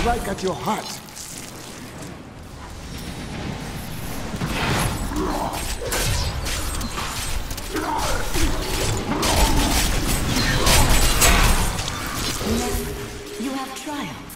strike at your heart. You have triumphed.